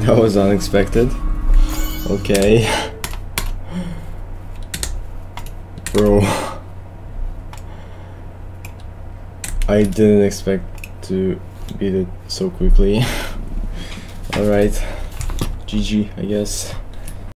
That was unexpected. Okay. Bro. I didn't expect to beat it so quickly. Alright. GG, I guess.